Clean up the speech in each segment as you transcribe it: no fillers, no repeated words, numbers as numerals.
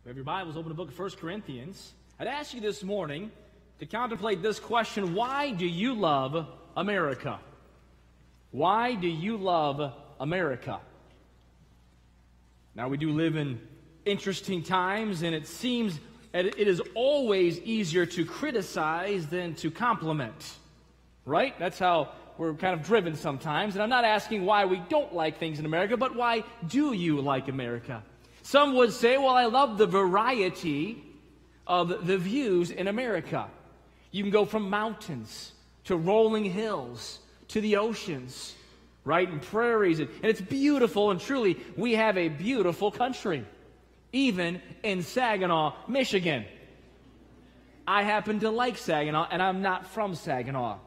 If you have your Bibles, open the book of First Corinthians. I'd ask you this morning to contemplate this question: why do you love America? Why do you love America? Now, we do live in interesting times, and it seems it is always easier to criticize than to compliment, right? That's how we're kind of driven sometimes. And I'm not asking why we don't like things in America, but why do you like America? Some would say, well, I love the variety of the views in America. You can go from mountains to rolling hills to the oceans, right, and prairies. And it's beautiful, and truly, we have a beautiful country, even in Saginaw, Michigan. I happen to like Saginaw, and I'm not from Saginaw.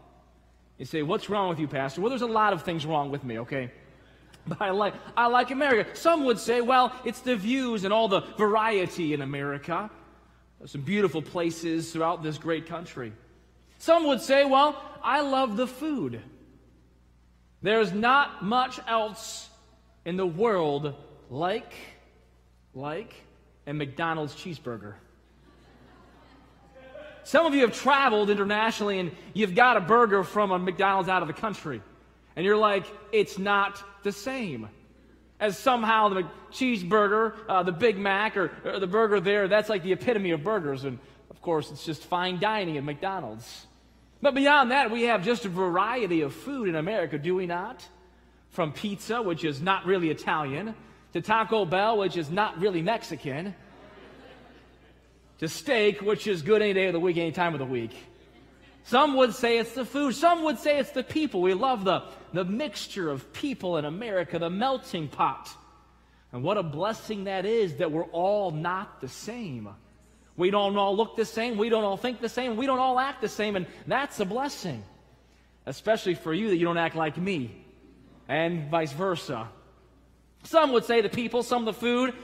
You say, what's wrong with you, Pastor? Well, there's a lot of things wrong with me, okay? But I like America. Some would say, well, it's the views and all the variety in America. There's some beautiful places throughout this great country. Some would say, well, I love the food. There's not much else in the world like a McDonald's cheeseburger. Some of you have traveled internationally, and you've got a burger from a McDonald's out of the country. And you're like, it's not the same. As somehow the cheeseburger, the Big Mac, or the burger there, that's like the epitome of burgers. And, of course, it's just fine dining at McDonald's. But beyond that, we have just a variety of food in America, do we not? From pizza, which is not really Italian, to Taco Bell, which is not really Mexican, to steak, which is good any day of the week, any time of the week. Some would say it's the food. Some would say it's the people. We love the mixture of people in America, the melting pot. And what a blessing that is, that we're all not the same. We don't all look the same. We don't all think the same. We don't all act the same. And that's a blessing, especially for you, that you don't act like me, and vice versa. Some would say the people, some the food.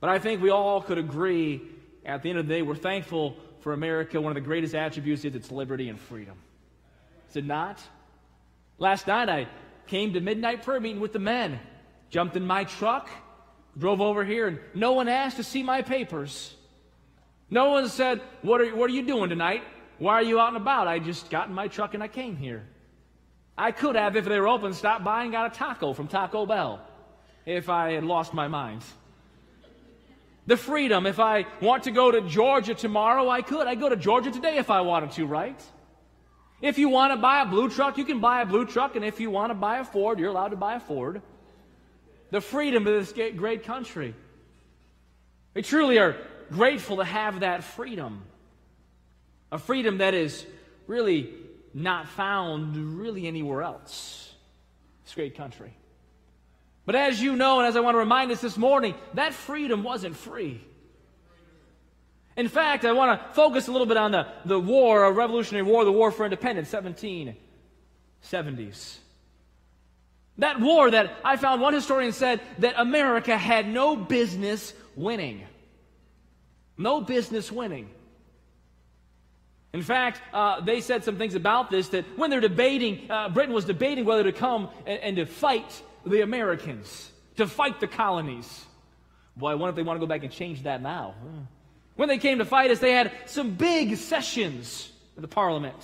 But I think we all could agree, at the end of the day, we're thankful for America. One of the greatest attributes is its liberty and freedom. Is it not? Last night, I came to midnight prayer meeting with the men, jumped in my truck, drove over here, and no one asked to see my papers. No one said, what are you doing tonight? Why are you out and about? I just got in my truck and I came here. I could have, if they were open, stopped by and got a taco from Taco Bell if I had lost my mind. The freedom, if I want to go to Georgia tomorrow, I could. I'd go to Georgia today if I wanted to, right? If you want to buy a blue truck, you can buy a blue truck, and if you want to buy a Ford, you're allowed to buy a Ford. The freedom of this great country. We truly are grateful to have that freedom. A freedom that is really not found really anywhere else. This great country. But as you know, and as I want to remind us this morning, that freedom wasn't free. In fact, I want to focus a little bit on the war, a Revolutionary War, the War for Independence, 1770s. That war that I found, one historian said that America had no business winning. No business winning. In fact, they said some things about this, that when they're debating, Britain was debating whether to come and to fight the Americans, to fight the colonies. Boy, I wonder if they want to go back and change that now. When they came to fight us, they had some big sessions in the Parliament.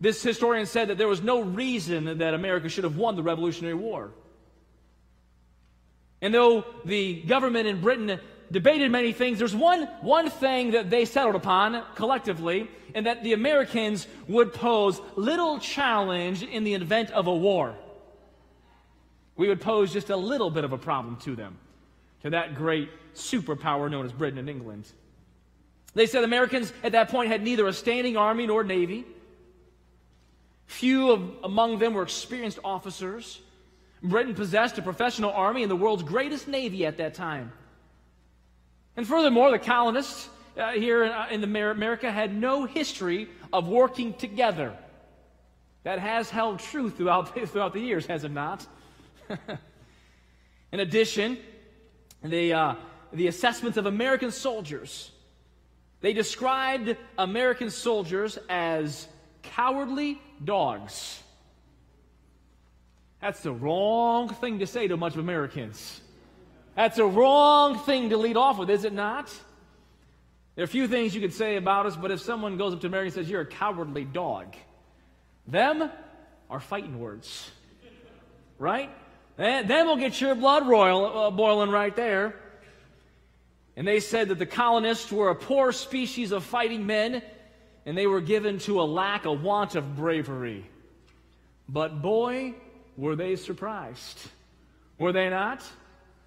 This historian said that there was no reason that America should have won the Revolutionary War. And though the government in Britain debated many things, there's one thing that they settled upon collectively, and that the Americans would pose little challenge in the event of a war. We would pose just a little bit of a problem to them, to that great superpower known as Britain and England. They said Americans at that point had neither a standing army nor navy. Few among them were experienced officers. Britain possessed a professional army and the world's greatest navy at that time. And furthermore, the colonists here in America had no history of working together. That has held true throughout the years, has it not? In addition, the assessments of American soldiers, they described American soldiers as cowardly dogs. That's the wrong thing to say to much of Americans. That's a wrong thing to lead off with, is it not? There are a few things you could say about us, but if someone goes up to Mary and says, "You're a cowardly dog," them are fighting words, right? Them will get your blood boiling right there. And they said that the colonists were a poor species of fighting men, and they were given to a want of bravery. But boy, were they surprised. Were they not?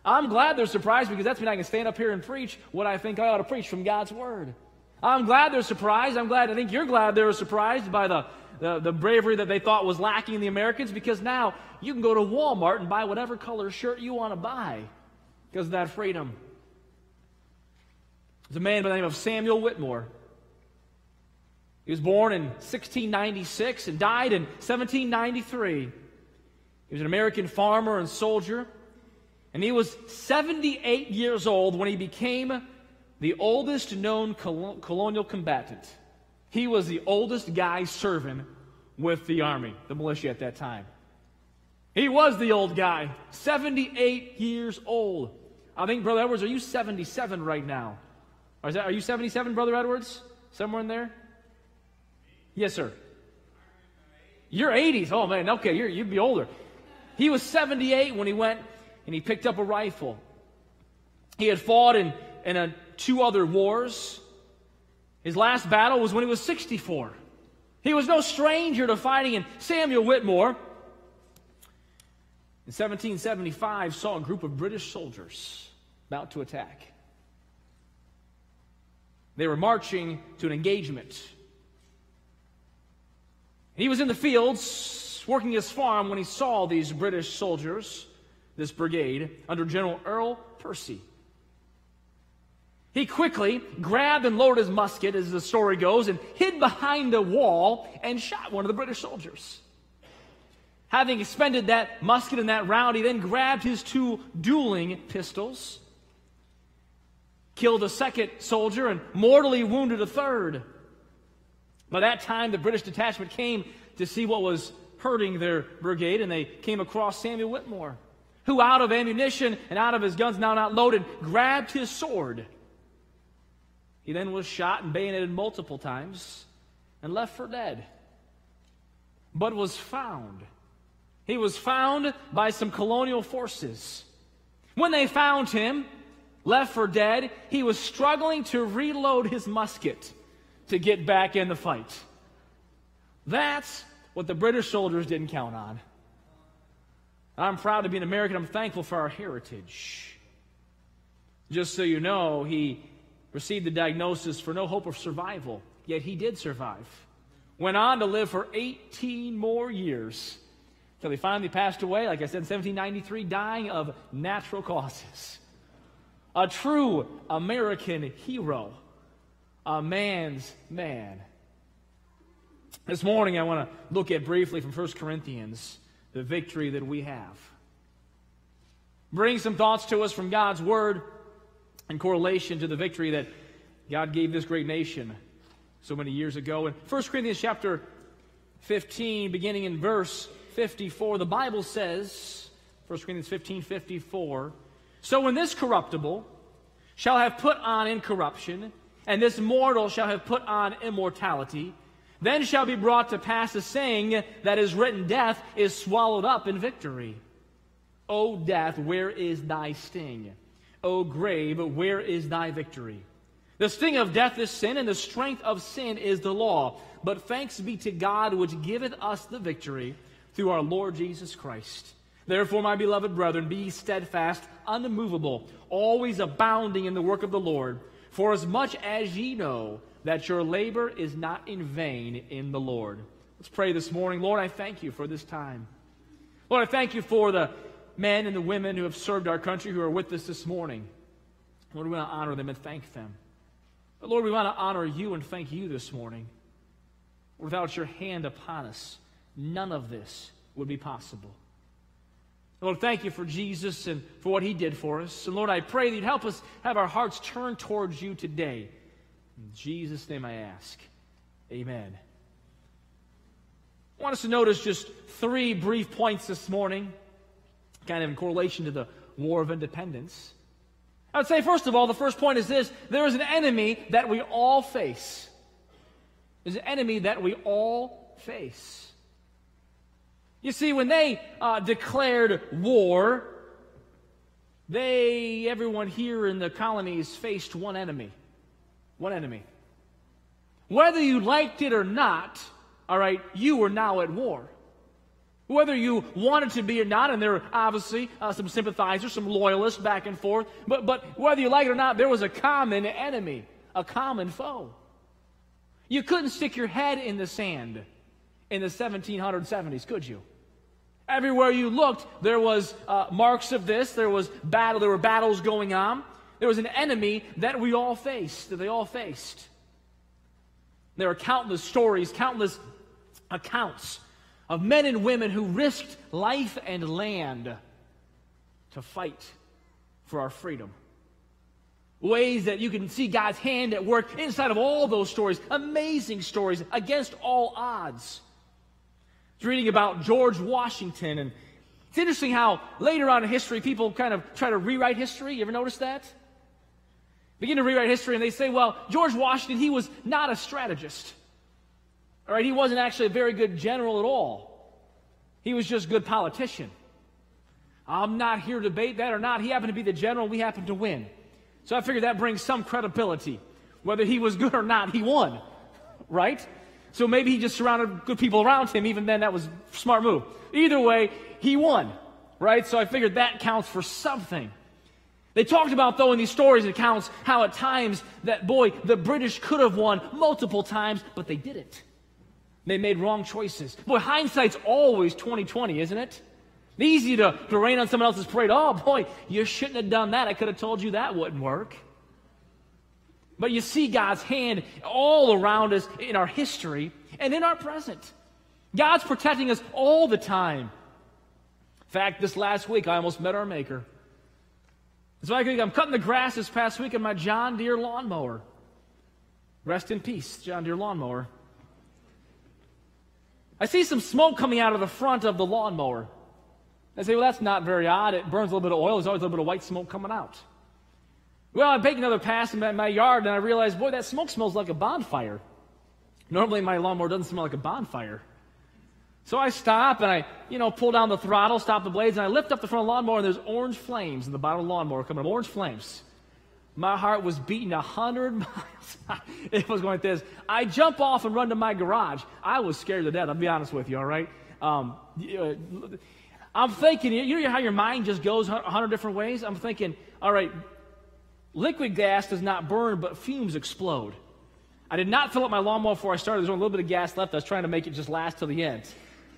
I'm glad they're surprised, because that's when I can stand up here and preach what I think I ought to preach from God's Word. I'm glad they're surprised. I think you're glad they were surprised by the bravery that they thought was lacking in the Americans, because now you can go to Walmart and buy whatever color shirt you want to buy because of that freedom. There's a man by the name of Samuel Whittemore. He was born in 1696 and died in 1793. He was an American farmer and soldier. And he was 78 years old when he became the oldest known colonial combatant. He was the oldest guy serving with the army, the militia at that time. He was the old guy, 78 years old. I think, Brother Edwards, are you 77 right now? Or is that, are you 77, Brother Edwards? Somewhere in there? Yes, sir. You're 80s. Oh, man, okay, you'd be older. He was 78 when he went and he picked up a rifle. He had fought in two other wars. His last battle was when he was 64. He was no stranger to fighting, and Samuel Whittemore in 1775 saw a group of British soldiers about to attack. They were marching to an engagement. He was in the fields working his farm when he saw these British soldiers, this brigade, under General Earl Percy. He quickly grabbed and loaded his musket, as the story goes, and hid behind a wall and shot one of the British soldiers. Having expended that musket and that round, he then grabbed his two dueling pistols, killed a second soldier, and mortally wounded a third. By that time, the British detachment came to see what was hurting their brigade, and they came across Samuel Whittemore, who, out of ammunition and out of his guns now not loaded, grabbed his sword. He then was shot and bayoneted multiple times and left for dead, but was found. He was found by some colonial forces. When they found him, left for dead, he was struggling to reload his musket to get back in the fight. That's what the British soldiers didn't count on. I'm proud to be an American. I'm thankful for our heritage. Just so you know, he received the diagnosis for no hope of survival, yet he did survive. Went on to live for 18 more years until he finally passed away, like I said, in 1793, dying of natural causes. A true American hero, a man's man. This morning I want to look at briefly from First Corinthians the victory that we have. Bring some thoughts to us from God's Word in correlation to the victory that God gave this great nation so many years ago. In 1 Corinthians chapter 15, beginning in verse 54, the Bible says, 1 Corinthians 15:54, "So when this corruptible shall have put on incorruption, and this mortal shall have put on immortality, then shall be brought to pass a saying that is written, death is swallowed up in victory. O death, where is thy sting? O grave, where is thy victory? The sting of death is sin, and the strength of sin is the law. But thanks be to God, which giveth us the victory through our Lord Jesus Christ. Therefore, my beloved brethren, be steadfast, unmovable, always abounding in the work of the Lord, for as much as ye know that your labor is not in vain in the Lord." Let's pray this morning. Lord, I thank you for this time. Lord, I thank you for the men and the women who have served our country, who are with us this morning. Lord, we want to honor them and thank them. But Lord, we want to honor you and thank you this morning. Without your hand upon us, none of this would be possible. Lord, thank you for Jesus and for what he did for us. And Lord, I pray that you'd help us have our hearts turned towards you today. In Jesus' name I ask. Amen. I want us to notice just three brief points this morning, kind of in correlation to the War of Independence. I would say, first of all, the first point is this. There is an enemy that we all face. There's an enemy that we all face. You see, when they declared war, everyone here in the colonies faced one enemy. One enemy. Whether you liked it or not, all right, you were now at war. Whether you wanted to be or not, and there were obviously some sympathizers, some loyalists back and forth, but whether you like it or not, there was a common enemy, a common foe. You couldn't stick your head in the sand in the 1770s, could you? Everywhere you looked, there was marks of this, there was battle, there were battles going on. There was an enemy that we all faced, that they all faced. There are countless stories, countless accounts of men and women who risked life and land to fight for our freedom. Ways that you can see God's hand at work inside of all those stories, amazing stories, against all odds. I was reading about George Washington, and it's interesting how later on in history people kind of try to rewrite history. You ever notice that? Begin to rewrite history, and they say, well, George Washington, he was not a strategist. All right, he wasn't actually a very good general at all. He was just a good politician. I'm not here to debate that or not. He happened to be the general. We happened to win. So I figured that brings some credibility. Whether he was good or not, he won, right? So maybe he just surrounded good people around him. Even then, that was a smart move. Either way, he won, right? So I figured that counts for something. They talked about, though, in these stories and accounts, how at times that, boy, the British could have won multiple times, but they didn't. They made wrong choices. Boy, hindsight's always 20/20, isn't it? Easy to rain on someone else's parade. Oh, boy, you shouldn't have done that. I could have told you that wouldn't work. But you see God's hand all around us in our history and in our present. God's protecting us all the time. In fact, this last week, I almost met our maker. So I'm cutting the grass this past week in my John Deere lawnmower. Rest in peace, John Deere lawnmower. I see some smoke coming out of the front of the lawnmower. I say, well, that's not very odd. It burns a little bit of oil. There's always a little bit of white smoke coming out. Well, I bake another pass in my yard, and I realize, boy, that smoke smells like a bonfire. Normally, my lawnmower doesn't smell like a bonfire. So I stop, and I, pull down the throttle, stop the blades, and I lift up the front of the lawnmower, and there's orange flames in the bottom of the lawnmower coming up, orange flames. My heart was beating 100 miles. It was going like this. I jump off and run to my garage. I was scared to death, I'll be honest with you, all right? I'm thinking, you know how your mind just goes 100 different ways? I'm thinking, all right, liquid gas does not burn, but fumes explode. I did not fill up my lawnmower before I started. There's only a little bit of gas left. I was trying to make it just last till the end.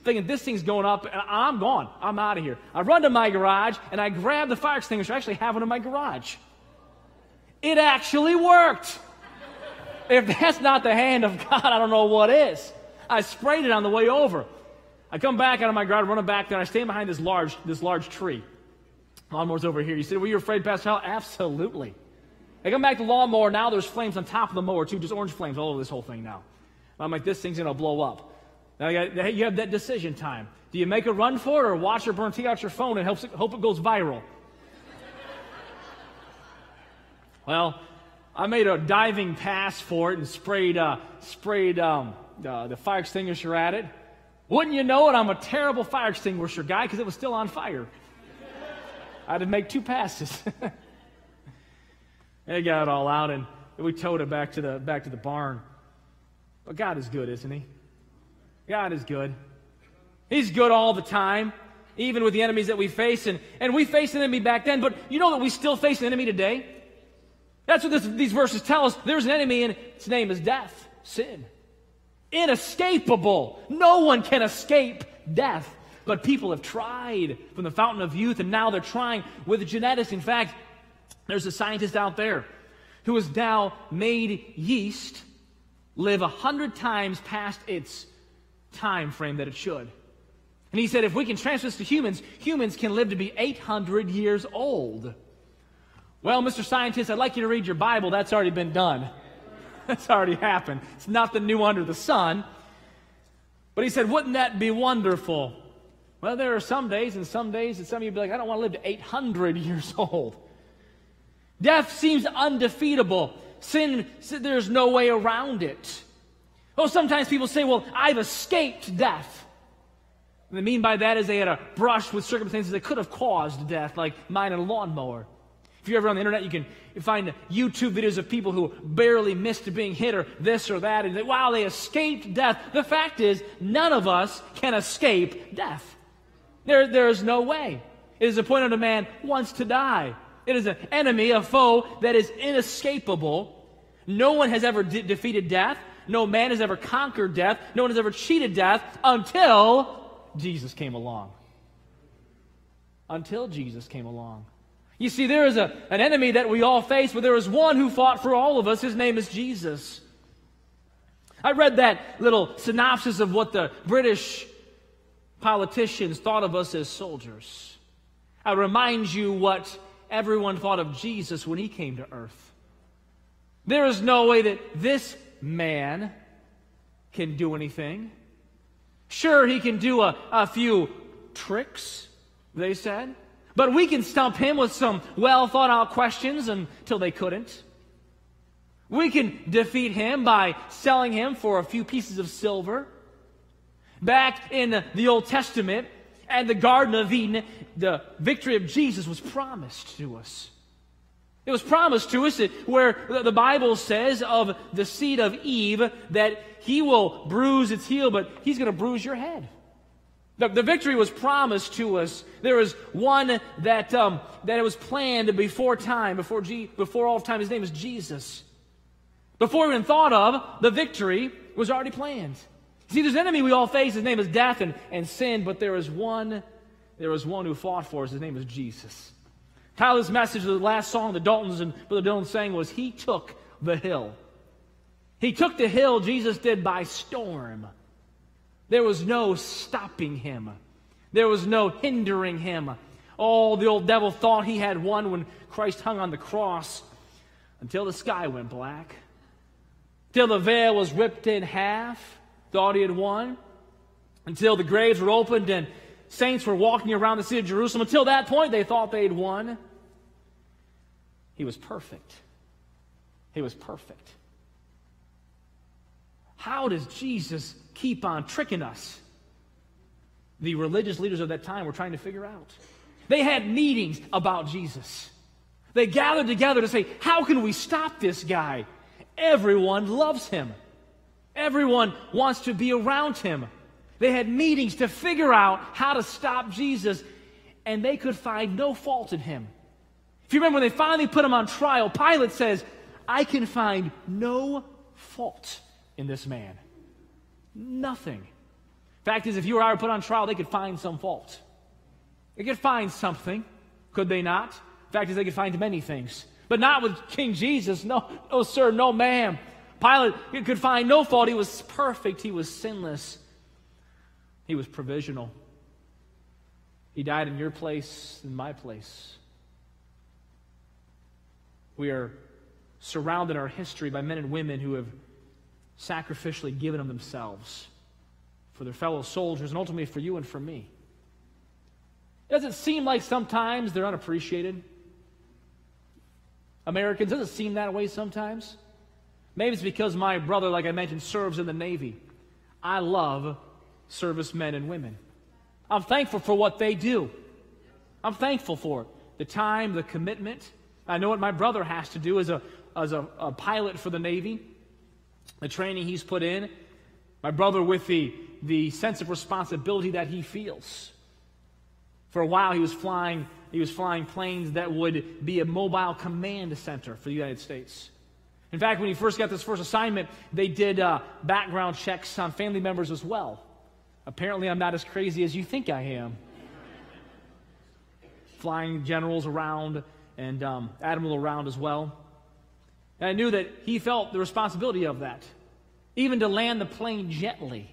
Thinking this thing's going up, and I'm gone. I'm out of here. I run to my garage, and I grab the fire extinguisher. I actually have one in my garage. It actually worked. If that's not the hand of God, I don't know what is. I sprayed it on the way over. I come back out of my garage, running back there, and I stand behind this large tree. Lawnmower's over here. You said, were you afraid, Pastor Hal? Absolutely. I come back to the lawnmower. Now there's flames on top of the mower, too, just orange flames all over this whole thing now. And I'm like, this thing's going to blow up. Now you have that decision time. Do you make a run for it or watch or burn, take out your phone and hope it goes viral? Well, I made a diving pass for it and sprayed the fire extinguisher at it. Wouldn't you know it, I'm a terrible fire extinguisher guy because it was still on fire. I had to make two passes. They got it all out, and we towed it back to the barn. But God is good, isn't he? God is good. He's good all the time, even with the enemies that we face. And we faced an enemy back then, but you know that we still face an enemy today? That's what these verses tell us. There's an enemy, and its name is death, sin. Inescapable. No one can escape death. But people have tried from the fountain of youth, and now they're trying with the genetics. In fact, there's a scientist out there who has now made yeast live 100 times past its time frame that it should. And he said, if we can transfer this to humans, humans can live to be 800 years old. Well, Mr. Scientist, I'd like you to read your Bible. That's already been done. That's already happened. It's nothing new under the sun. But he said, wouldn't that be wonderful? Well, there are some days, and some days that some of you would be like, I don't want to live to 800 years old. Death seems undefeatable. Sin, there's no way around it. Oh, sometimes people say, well, I've escaped death. What they mean by that is they had a brush with circumstances that could have caused death, like mine and a lawnmower. If you're ever on the internet, you can find YouTube videos of people who barely missed being hit or this or that, and wow, they escaped death. The fact is, none of us can escape death. There is no way. It is appointed a man once to die. It is an enemy, a foe that is inescapable. No one has ever defeated death. No man has ever conquered death. No one has ever cheated death until Jesus came along. Until Jesus came along. You see, there is an enemy that we all face, but there is one who fought for all of us. His name is Jesus. I read that little synopsis of what the British politicians thought of us as soldiers. I remind you what everyone thought of Jesus when he came to earth. There is no way that this man can do anything. Sure, he can do a few tricks, they said. But we can stump him with some well-thought-out questions until they couldn't. We can defeat him by selling him for a few pieces of silver. Back in the Old Testament and the Garden of Eden, the victory of Jesus was promised to us. It was promised to us where the Bible says of the seed of Eve that he will bruise its heel, but he's going to bruise your head. The victory was promised to us. There was one that it was planned before time, before all of time. His name is Jesus. Before even thought of, the victory was already planned. See, there's an enemy we all face. His name is death and sin, but there is one who fought for us. His name is Jesus. Tyler's message, the last song the Daltons and Brother Dylan sang was, he took the hill. He took the hill, Jesus did, by storm. There was no stopping him. There was no hindering him. Oh, the old devil thought he had won when Christ hung on the cross until the sky went black, till the veil was ripped in half, thought he had won, until the graves were opened and saints were walking around the city of Jerusalem. Until that point, they thought they'd won. He was perfect. He was perfect. How does Jesus keep on tricking us? The religious leaders of that time were trying to figure out. They had meetings about Jesus. They gathered together to say, how can we stop this guy? Everyone loves him. Everyone wants to be around him. They had meetings to figure out how to stop Jesus, and they could find no fault in him. If you remember, when they finally put him on trial, Pilate says, I can find no fault in this man. Nothing. Fact is, if you or I were put on trial, they could find some fault. They could find something, could they not? Fact is, they could find many things. But not with King Jesus. No, no, sir, no, ma'am. Pilate could find no fault. He was perfect. He was sinless. He was provisional. He died in your place, in my place. We are surrounded in our history by men and women who have sacrificially given of themselves for their fellow soldiers and ultimately for you and for me. It doesn't seem like sometimes they're unappreciated. Americans, doesn't seem that way sometimes. Maybe it's because my brother, like I mentioned, serves in the Navy. I love servicemen and women. I'm thankful for what they do. I'm thankful for it. The time, the commitment. I know what my brother has to do as a pilot for the Navy. The training he's put in, my brother with the sense of responsibility that he feels. For a while he was flying planes that would be a mobile command center for the United States. In fact, when he first got this first assignment, they did background checks on family members as well. Apparently I'm not as crazy as you think I am. Flying generals around and Admiral around as well. And I knew that he felt the responsibility of that, even to land the plane gently.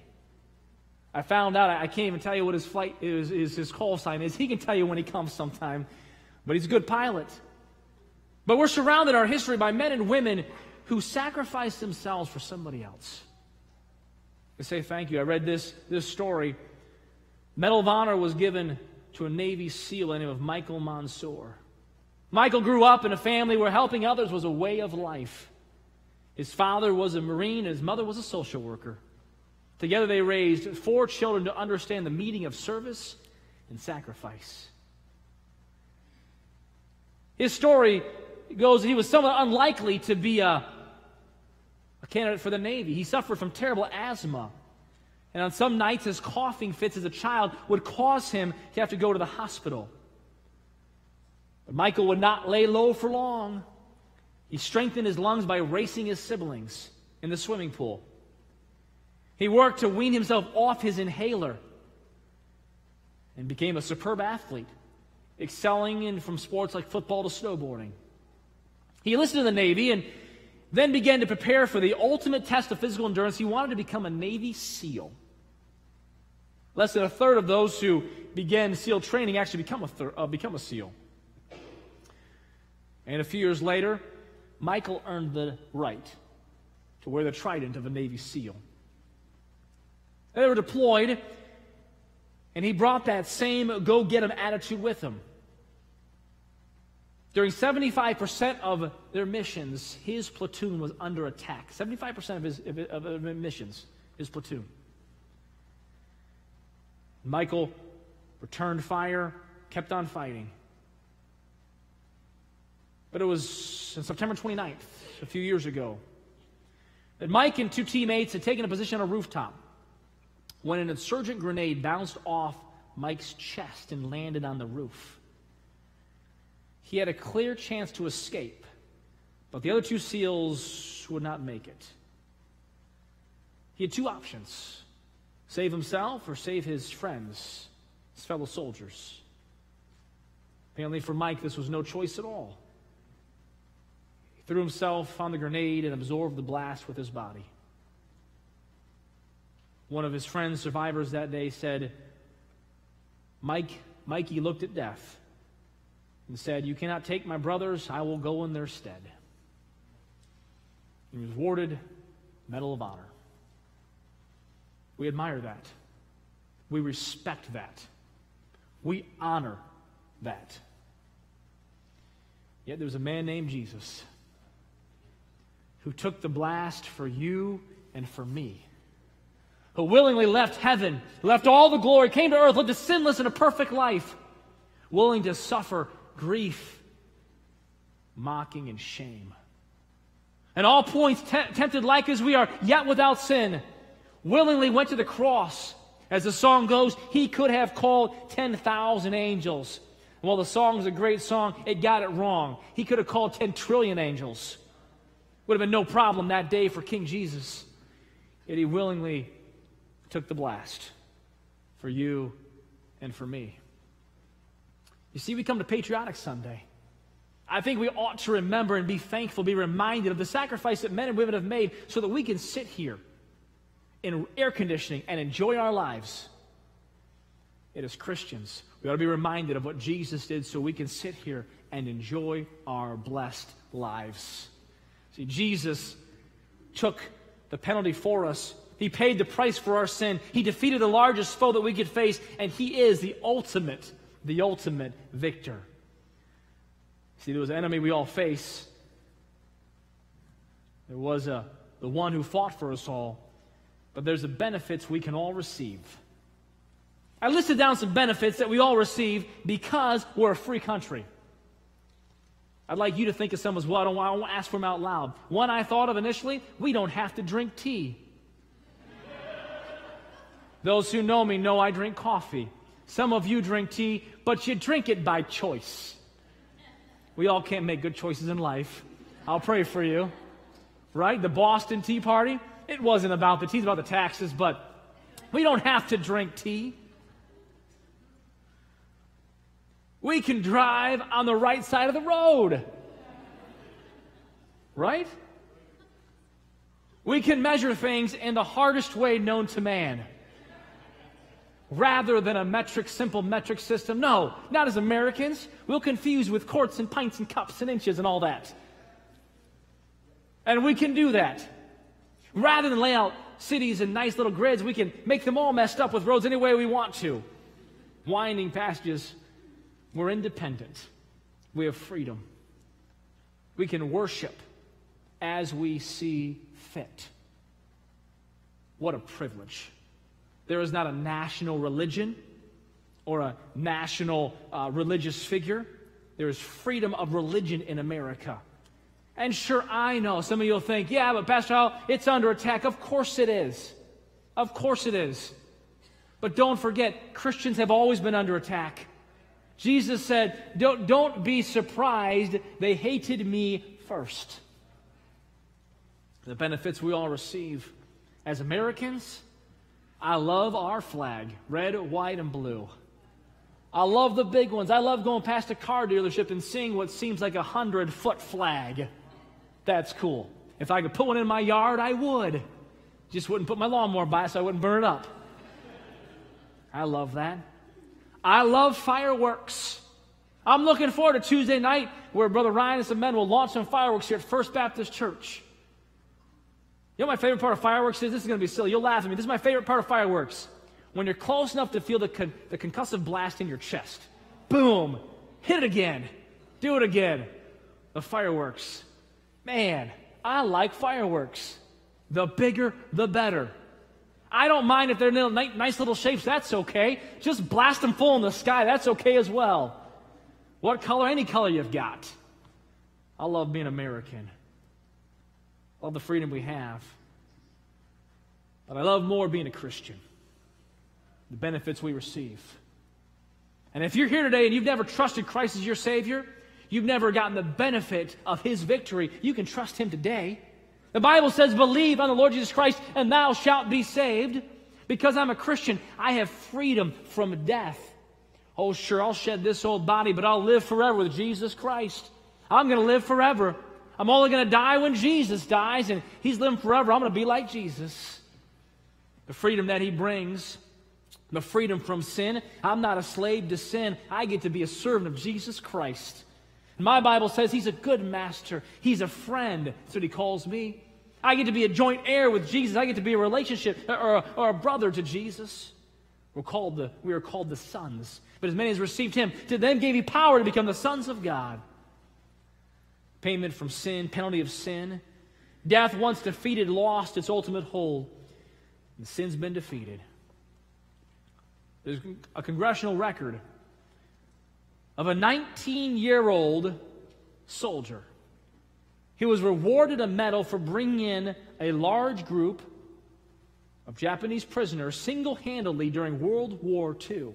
I found out, I can't even tell you what his flight is his call sign is. He can tell you when he comes sometime, but he's a good pilot. But we're surrounded in our history by men and women who sacrifice themselves for somebody else. They say, thank you. I read this story. Medal of Honor was given to a Navy SEAL by the name of Michael Monsoor. Michael grew up in a family where helping others was a way of life. His father was a Marine, and his mother was a social worker. Together they raised 4 children to understand the meaning of service and sacrifice. His story goes, he was somewhat unlikely to be a candidate for the Navy. He suffered from terrible asthma. And on some nights, his coughing fits as a child would cause him to have to go to the hospital. But Michael would not lay low for long. He strengthened his lungs by racing his siblings in the swimming pool. He worked to wean himself off his inhaler and became a superb athlete, excelling in from sports like football to snowboarding. He enlisted in the Navy and then began to prepare for the ultimate test of physical endurance. He wanted to become a Navy SEAL. Less than a third of those who began SEAL training actually become a SEAL. And a few years later, Michael earned the right to wear the trident of a Navy SEAL. They were deployed, and he brought that same go-get-em attitude with him. During 75% of their missions, his platoon was under attack. 75% of missions, his platoon. Michael returned fire, kept on fighting. But it was on September 29th, a few years ago, that Mike and 2 teammates had taken a position on a rooftop when an insurgent grenade bounced off Mike's chest and landed on the roof. He had a clear chance to escape, but the other 2 SEALs would not make it. He had 2 options: save himself or save his friends, his fellow soldiers. Apparently for Mike, this was no choice at all. He threw himself on the grenade and absorbed the blast with his body. One of his friends, survivors that day, said, Mikey looked at death and said, "You cannot take my brothers, I will go in their stead." He was awarded Medal of Honor. We admire that. We respect that. We honor that. Yet there was a man named Jesus who took the blast for you and for me, who willingly left heaven, left all the glory, came to earth, lived a sinless and a perfect life, willing to suffer grief, mocking, and shame. And all points tempted like as we are, yet without sin, willingly went to the cross. As the song goes, he could have called 10,000 angels. And while the song's a great song, it got it wrong. He could have called 10 trillion angels. Would have been no problem that day for King Jesus. Yet he willingly took the blast for you and for me. You see, we come to Patriotic Sunday. I think we ought to remember and be thankful, be reminded of the sacrifice that men and women have made so that we can sit here in air conditioning and enjoy our lives. It is Christians. We ought to be reminded of what Jesus did so we can sit here and enjoy our blessed lives. See, Jesus took the penalty for us. He paid the price for our sin. He defeated the largest foe that we could face, and he is the ultimate victor. See, there was an enemy we all face. There was the one who fought for us all, but there's the benefits we can all receive. I listed down some benefits that we all receive because we're a free country. I'd like you to think of some as well. I won't ask for them out loud. One I thought of initially, we don't have to drink tea. Those who know me know I drink coffee. Some of you drink tea, but you drink it by choice. We all can't make good choices in life. I'll pray for you. Right? The Boston Tea Party, it wasn't about the tea, it's about the taxes, but we don't have to drink tea. We can drive on the right side of the road. Right? We can measure things in the hardest way known to man. Rather than a simple metric system. No, not as Americans. We'll confuse with quarts and pints and cups and inches and all that. And we can do that. Rather than lay out cities and nice little grids, we can make them all messed up with roads any way we want to. Winding passages. We're independent. We have freedom. We can worship as we see fit. What a privilege. There is not a national religion or a national religious figure. There is freedom of religion in America. And sure, I know some of you will think, yeah, but Pastor Howell, it's under attack. Of course it is. Of course it is. But don't forget, Christians have always been under attack. Jesus said, don't be surprised, they hated me first. The benefits we all receive as Americans, I love our flag, red, white, and blue. I love the big ones. I love going past a car dealership and seeing what seems like a 100-foot flag. That's cool. If I could put one in my yard, I would. Just wouldn't put my lawnmower by it so I wouldn't burn it up. I love that. I love fireworks. I'm looking forward to Tuesday night where Brother Ryan and some men will launch some fireworks here at First Baptist Church. You know what my favorite part of fireworks is? This is going to be silly. You'll laugh at me. This is my favorite part of fireworks. When you're close enough to feel the concussive blast in your chest. Boom. Hit it again. Do it again. The fireworks. Man, I like fireworks. The bigger, the better. I don't mind if they're little, nice little shapes. That's okay. Just blast them full in the sky. That's okay as well. What color? Any color you've got. I love being American. I love the freedom we have. But I love more being a Christian. The benefits we receive. And if you're here today and you've never trusted Christ as your Savior, you've never gotten the benefit of His victory, you can trust Him today. The Bible says, believe on the Lord Jesus Christ and thou shalt be saved. Because I'm a Christian, I have freedom from death. Oh, sure, I'll shed this old body, but I'll live forever with Jesus Christ. I'm going to live forever. I'm only going to die when Jesus dies, and He's living forever. I'm going to be like Jesus. The freedom that He brings, the freedom from sin. I'm not a slave to sin. I get to be a servant of Jesus Christ. My Bible says He's a good master. He's a friend. That's what He calls me. I get to be a joint heir with Jesus. I get to be a relationship or a brother to Jesus. We are called the sons. But as many as received Him, to them gave He power to become the sons of God. Payment from sin, penalty of sin. Death, once defeated, lost its ultimate hold. And sin's been defeated. There's a congressional record of a 19-year-old soldier. He was rewarded a medal for bringing in a large group of Japanese prisoners single-handedly during World War II.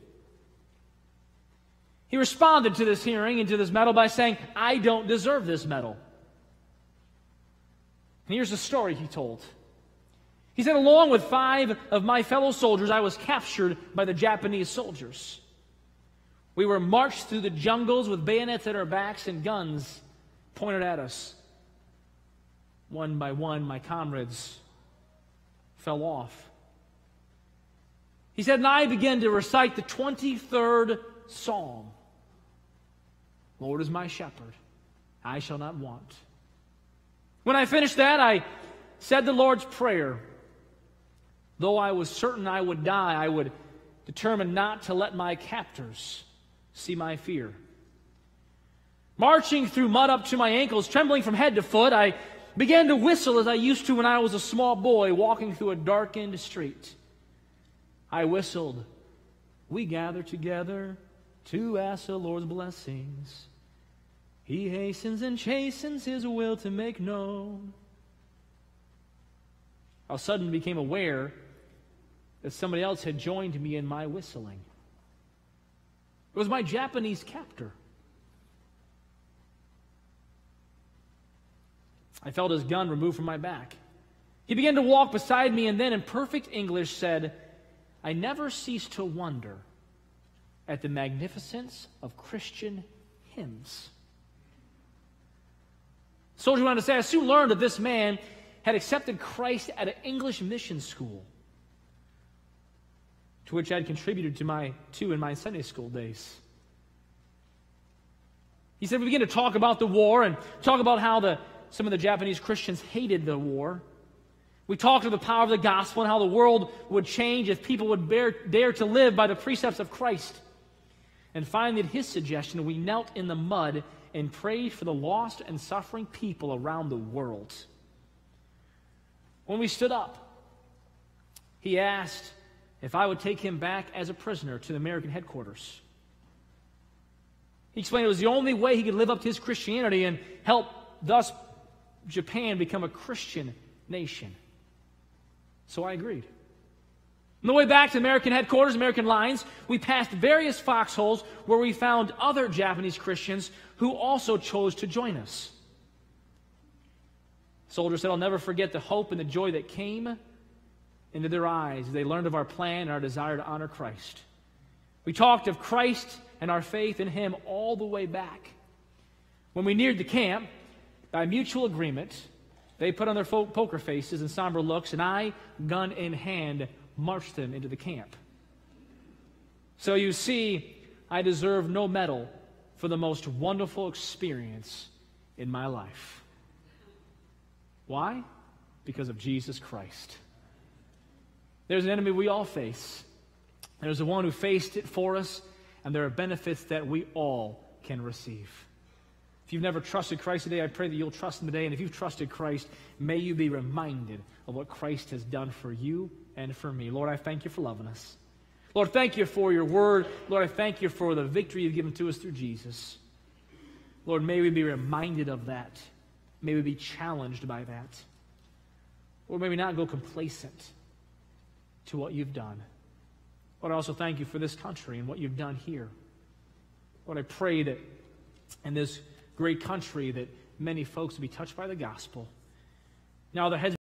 He responded to this hearing and to this medal by saying, I don't deserve this medal. And here's the story he told. He said, along with 5 of my fellow soldiers, I was captured by the Japanese soldiers. We were marched through the jungles with bayonets at our backs and guns pointed at us. One by one, my comrades fell off. He said, and I began to recite the 23rd Psalm. Lord is my shepherd, I shall not want. When I finished that, I said the Lord's Prayer. Though I was certain I would die, I would determine not to let my captors see my fear. Marching through mud up to my ankles, trembling from head to foot, I began to whistle as I used to when I was a small boy walking through a darkened street. I whistled, we gather together to ask the Lord's blessings. He hastens and chastens His will to make known. I suddenly became aware that somebody else had joined me in my whistling. It was my Japanese captor. I felt his gun removed from my back. He began to walk beside me and then in perfect English said, I never cease to wonder at the magnificence of Christian hymns. The soldier went on to say, I soon learned that this man had accepted Christ at an English mission school, to which I had contributed in my Sunday school days. He said, we began to talk about the war and talk about how some of the Japanese Christians hated the war. We talked of the power of the gospel and how the world would change if people would dare to live by the precepts of Christ. And finally, at his suggestion, we knelt in the mud and pray for the lost and suffering people around the world. When we stood up, he asked if I would take him back as a prisoner to the American headquarters. He explained it was the only way he could live up to his Christianity and help thus Japan become a Christian nation. So I agreed. On the way back to American headquarters, American lines, we passed various foxholes where we found other Japanese Christians who also chose to join us. The soldier said, "I'll never forget the hope and the joy that came into their eyes as they learned of our plan and our desire to honor Christ. We talked of Christ and our faith in Him all the way back. When we neared the camp, by mutual agreement, they put on their poker faces and somber looks, and I, gun in hand, marched them into the camp. So you see, I deserve no medal for the most wonderful experience in my life. Why? Because of Jesus Christ." There's an enemy we all face. There's the one who faced it for us, and there are benefits that we all can receive. If you've never trusted Christ today, I pray that you'll trust Him today. And if you've trusted Christ, may you be reminded of what Christ has done for you and for me. Lord, I thank you for loving us. Lord, thank you for your word. Lord, I thank you for the victory you've given to us through Jesus. Lord, may we be reminded of that. May we be challenged by that. Or may we not go complacent to what you've done. Lord, I also thank you for this country and what you've done here. Lord, I pray that in this great country that many folks will be touched by the gospel. Now their heads